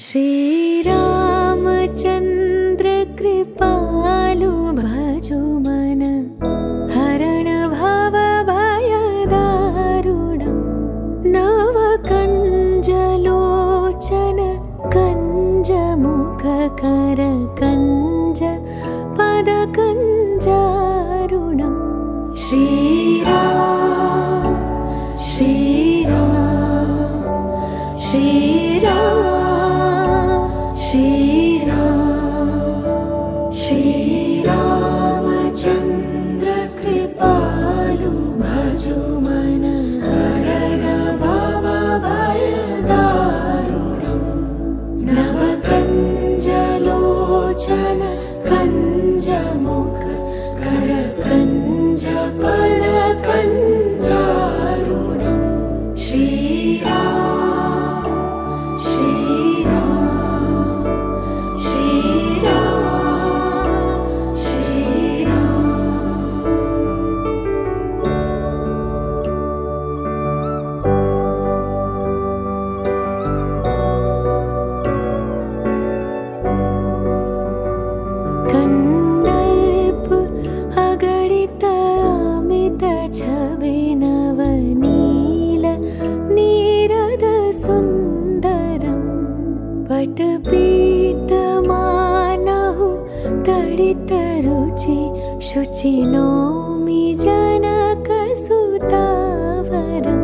श्री रामचंद्र कृपालु भजो मन हरण भव भय दारुणं नव कंज लोचन कंज मुख कर कंज पद कंजारुणं श्री राम श्री रामचंद्र कृपालु भजो मन हरण भव भय दारुणं नव कंज लोचन कंज मुख कर कंज पद कंजारुणं पीतमानहु तडितरुचि शुचि नौमि जनकसुतावरं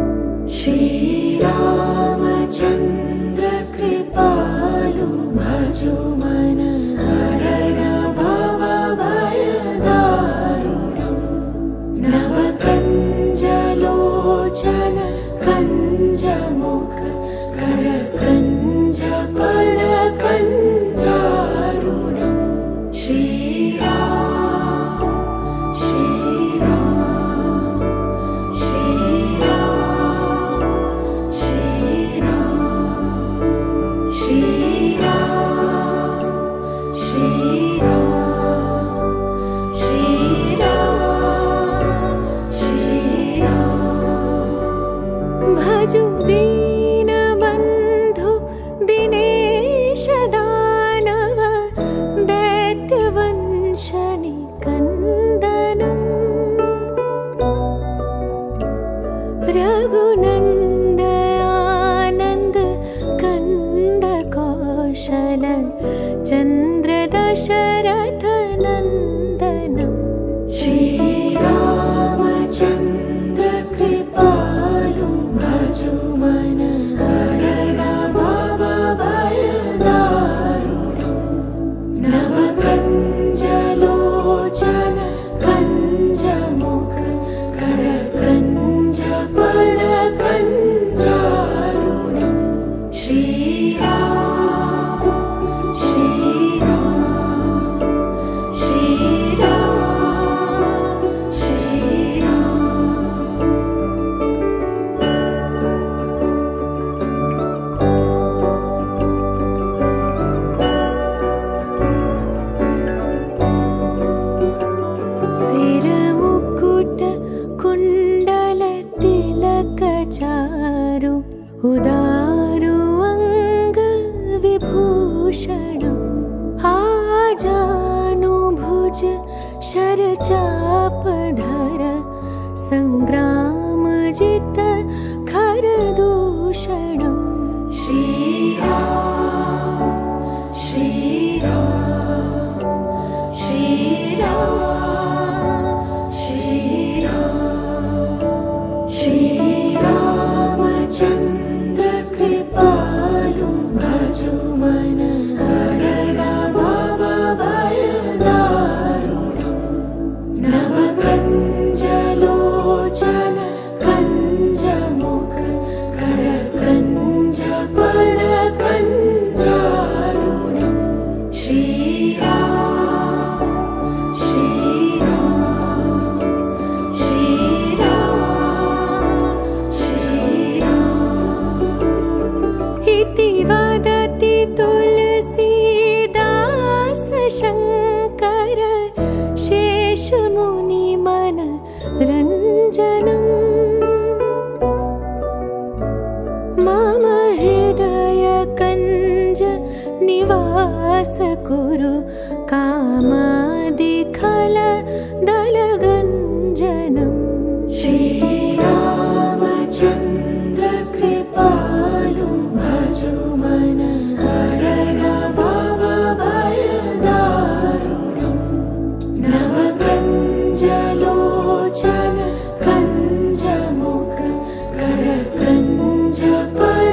श्रीरामचन्द्र कृपालु भजो मन हरण भव भय दारुणं नव कंज लोचन कंज मुख कर कंज पद कंजारुणं भजो दीन बंधु दिनेश दानव दैत्यवंशनि कंदनं रघुनंद आनंद कंद कौशल चंद्र दशरथ नंदनं श्रीरामचंद्र कृपालु भजो मन हरण भव भय दारुणं नव कंज लोचन कंज मुख कर कंज पद कंजारुणं उदारु अंग विभूषणं आजानुभुज शरचापधर संग्राम जित खर दूषणं श्रीरामचन्द्र कृपालु भजो मन हरण भव भय दारुणं निवास कुरु कामादिखल दलगञ्जनं श्री रामचन्द्र कृपालु भजो मन हरण भव भय दारुणं नवकञ्जलोचन कञ्जमुख कर कञ्जपण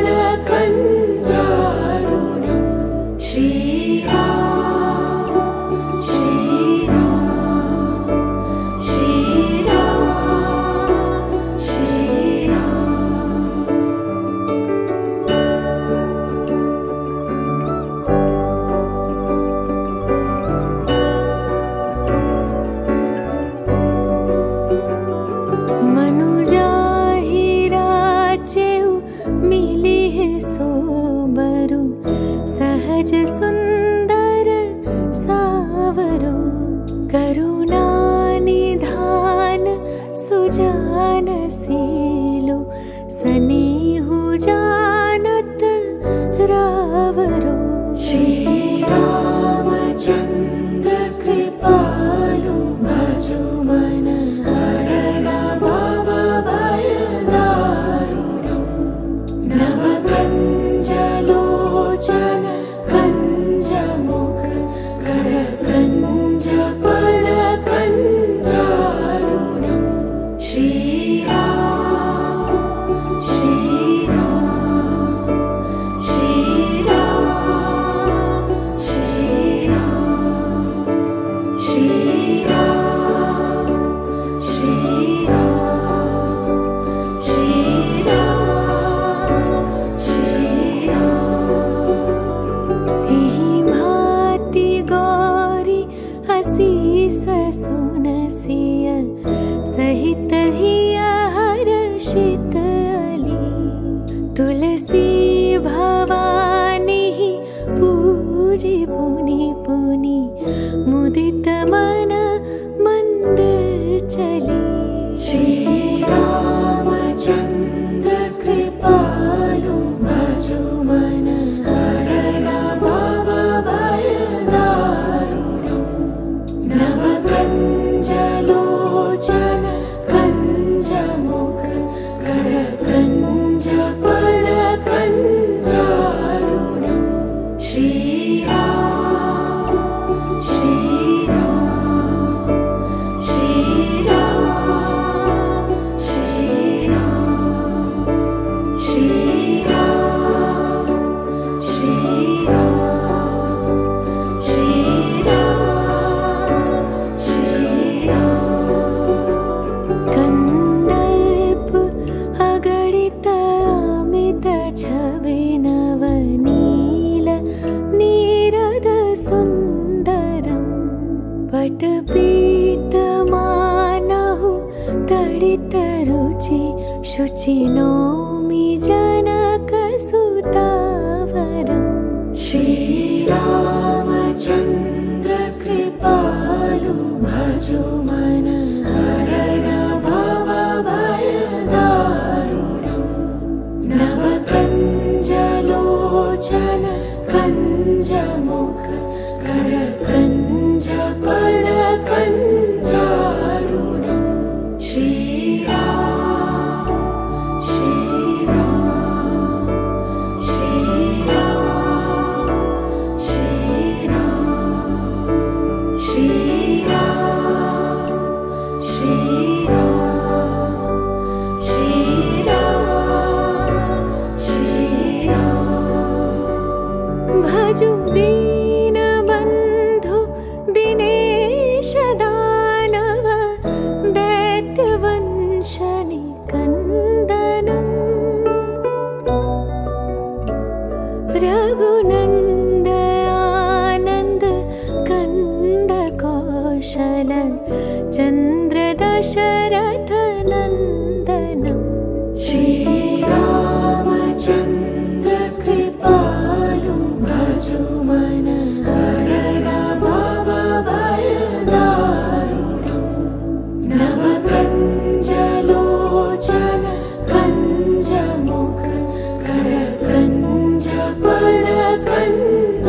सुंदर सावरो करुणा निधान सुजान सीलो सनेहु जानत रावरो श्री रामचंद्र कृपालु भजो मन हरण भव भय दारुणं नवकञ्जलोचन सहित हिया हर्षित अली तुलसी भवानी ही पूजी पुनि पुनि मुदित मन मंदिर चली श्री रामचंद्र कृपालु भजो मन हरण भव भय दारुणं नवकञ्जलोचन पीतमानहु तडितरुचि शुचि नौमि जनकसुतावरं श्री रामचन्द्र कृपालु भजो मन हरण भव भय दारुणं नवकञ्जलोचन कञ्जमुख कर कञ्जपण कञ्जारुणं भजो दीन बंधु दिनेश दानव दैत्यवंशनि कंदनं रघुनंद आनंद कंद कौशल चंद्र दशरथ नंदनं श्री रामचंद्र मन हरण भव भय दारुणं नवकञ्जलोचन कञ्जमुख कर कञ्जपण कञ्ज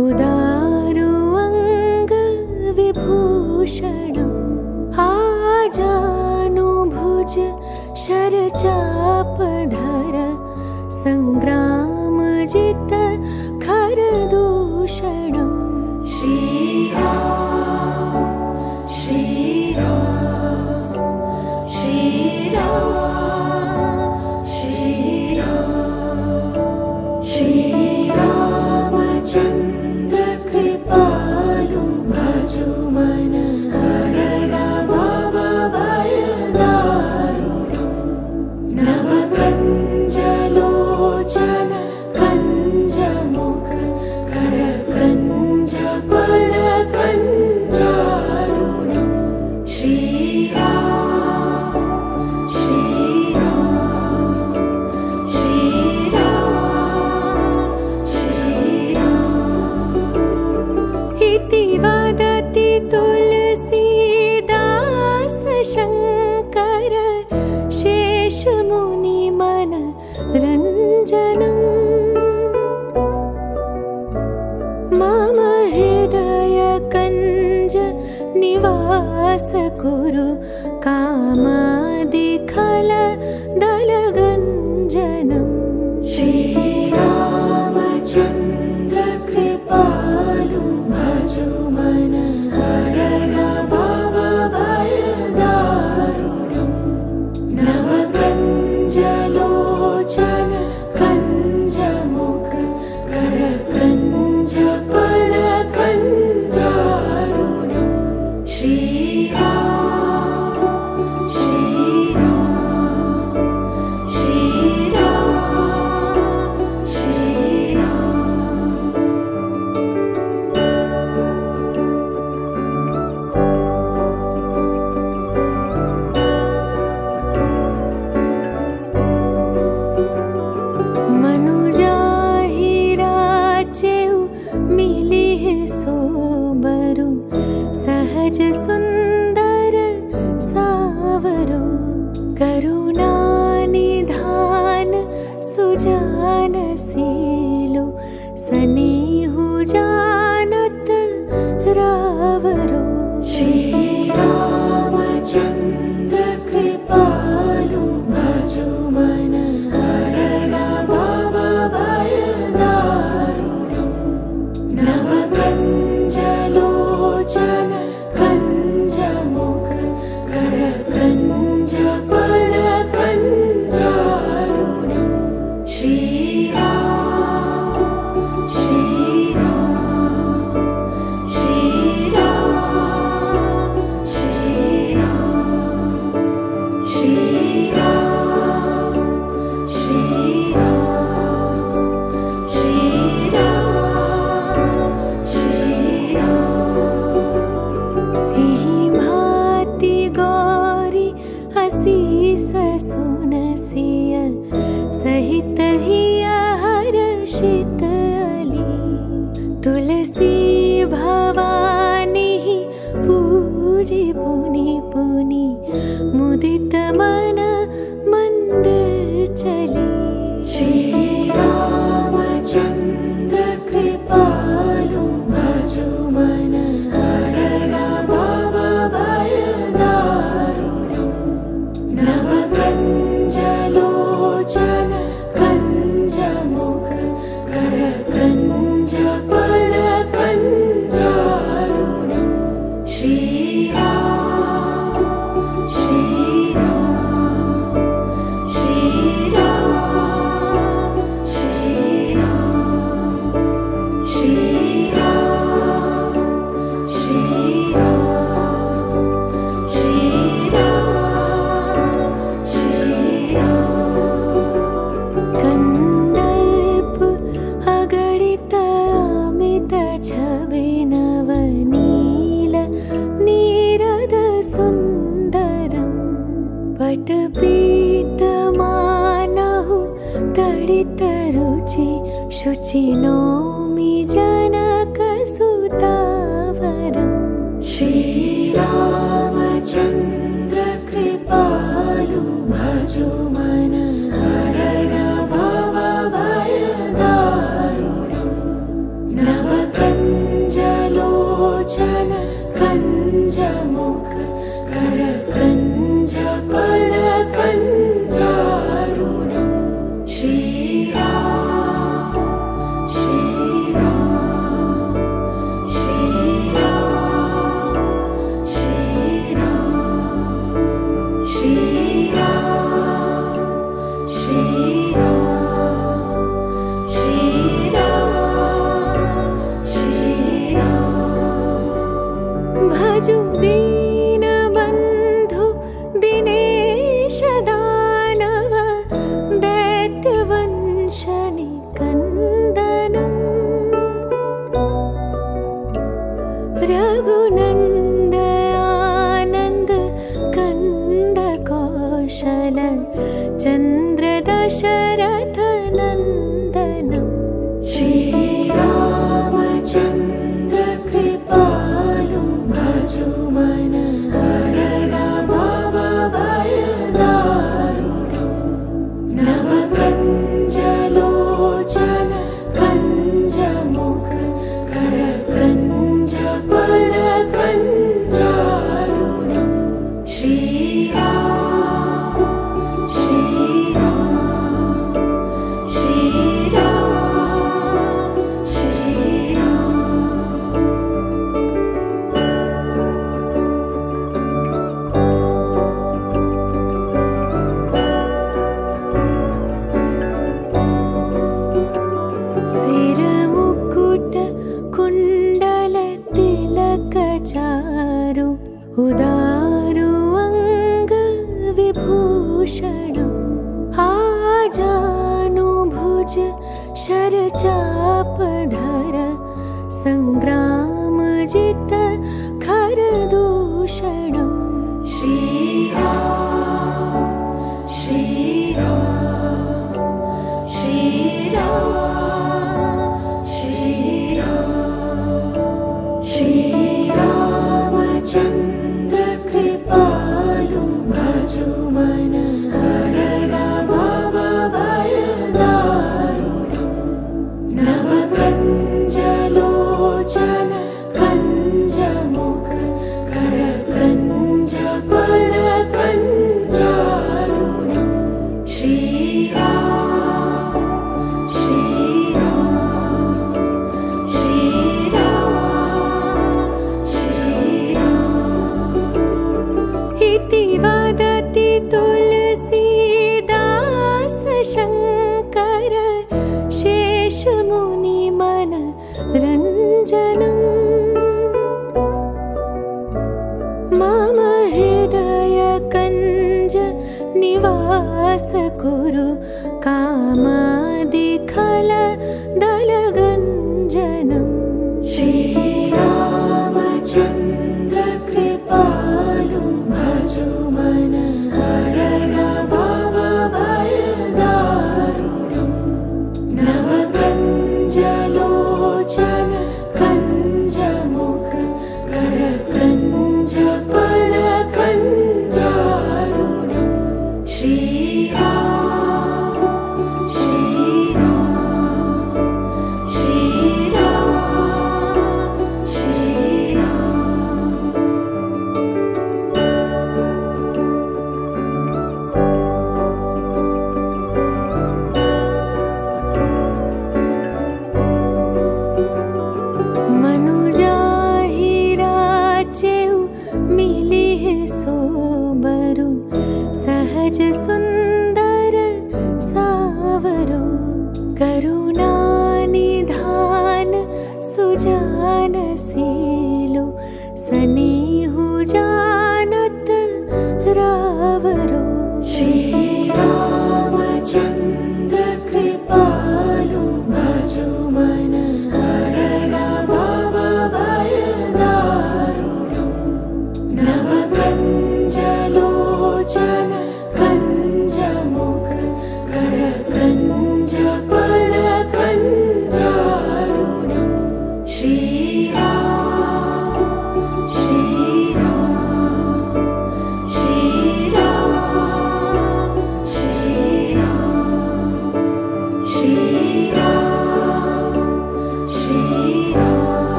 उदारु अंग विभूषणं आजानुभुज शरचापधर संग्राम जित खरदूषणं श्रीरामचन्द्र कृपालु भजो मन हरण भव भय दारुणं नवकञ्जलोचन कञ्जमुख कर कञ्जपल कञ्जारुणं वदति तुलसीदास शंकर शेषमुनि मन रंजनम् मम हृदय कंज निवास कुरु कामादिखल दलगंजनम् श्री रामचंद्र कृपालु भजो मन हरण भव भय दारुणं नवकञ्जलोचन कञ्जमुख कर कञ्जपल कञ्जारुणं सहज सुंदर सावरो करुणा निधान सुजान सीलो सनेहु जानत रावरो श्री रामचंद्र कृपालु भजो मन हरण भव भय दारुणं नवकञ्जलो चन कञ्जमुख कर कञ्जपल कञ्जारुणं सहित हिया हर्षित अली तुलसी भवानी ही पूजि पुनि पुनि मुदित मन मंदिर चली श्री रामचंद्र कृपालु भजो मन हरण भव भय दारुणं नवकञ्जलोचन कञ्जमुख कर कञ्जपल कञ्जारुणं पीतमानहु तडितरुचि शुचिनोमि जनकसुतावरं श्रीरामचन्द्र कृपालु भजो मन हरण भव भय दारुणं नवकञ्जलोचन कंचन कंज मुख कर कंज पर कंजारुण दीनबंधु दिनेश दानव दैत्यवंशनिकंदनं रघुनंद आनंद कंद कौशल चंद्र दशरथ नंदनं श्री रामचंद्र उदारु अंग विभूषण आजानुभुज शरचापधर संग्राम जित खर दूषण निवास कुरु कामादिखल दलगंजनं श्री रामचंद्र कृपालु भजो मन हरण भव भय दारुणं नवकंज लोचन कंज मुख कर कंज पर कंजारुणं Shri Ram, Shri Ram.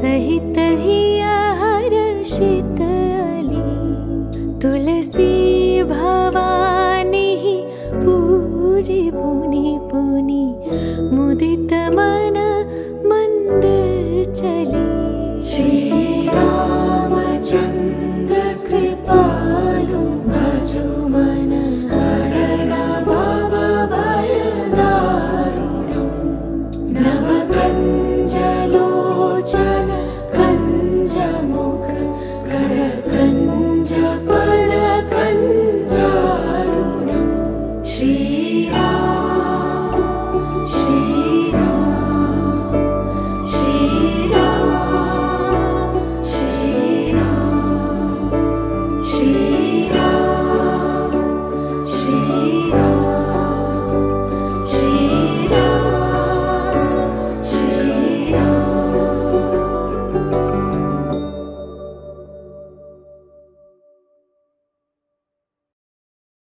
सहित ही हर्षित अली तुलसी भवानी ही पूजी पुनि पुनि मुदित मन मंदिर चली। श्री रामचंद्र।